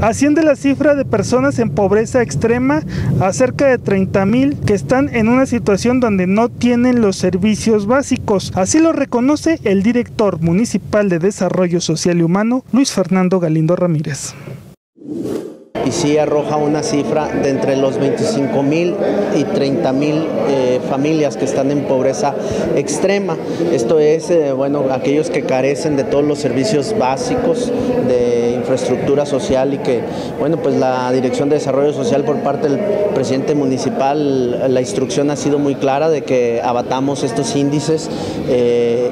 Asciende la cifra de personas en pobreza extrema a cerca de 30,000 que están en una situación donde no tienen los servicios básicos. Así lo reconoce el director municipal de Desarrollo Social y Humano, Luis Fernando Galindo Ramírez. Y sí arroja una cifra de entre los 25,000 y 30,000 familias que están en pobreza extrema. Esto es, aquellos que carecen de todos los servicios básicos de infraestructura social y que, pues la Dirección de Desarrollo Social por parte del presidente municipal, la instrucción ha sido muy clara de que abatamos estos índices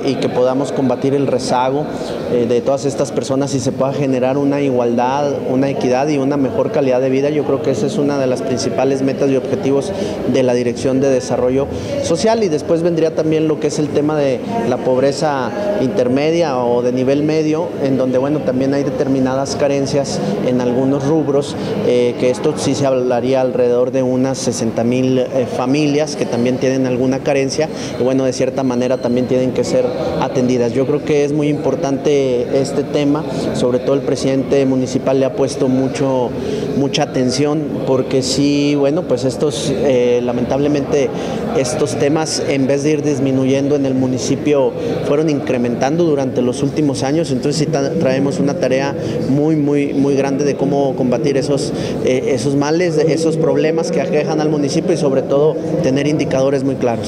y que podamos combatir el rezago de todas estas personas y se pueda generar una igualdad, una equidad y una mejor calidad de vida. Yo creo que esa es una de las principales metas y objetivos de la Dirección de Desarrollo Social, y después vendría también lo que es el tema de la pobreza intermedia o de nivel medio, en donde también hay determinadas carencias en algunos rubros, que esto sí se hablaría alrededor de unas 60,000 familias que también tienen alguna carencia y de cierta manera también tienen que ser atendidas. Yo creo que es muy importante este tema, sobre todo el presidente municipal le ha puesto mucha atención, porque sí, pues estos lamentablemente estos temas, en vez de ir disminuyendo en el municipio, fueron incrementando durante los últimos años. Entonces sí traemos una tarea muy grande de cómo combatir esos males, esos problemas que aquejan al municipio, y sobre todo tener indicadores muy claros.